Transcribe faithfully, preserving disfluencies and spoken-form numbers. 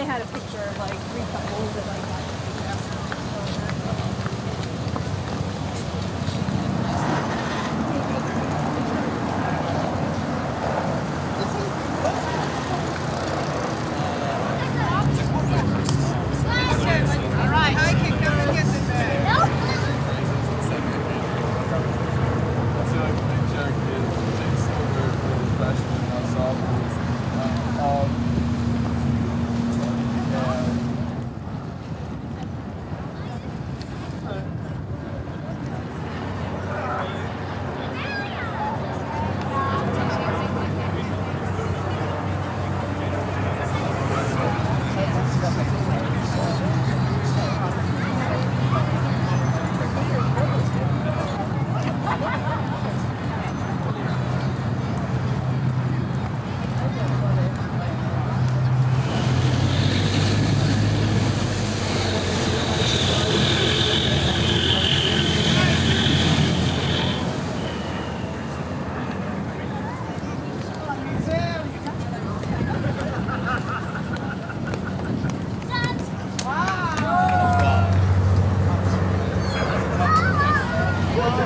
they had a picture of like three couples that like.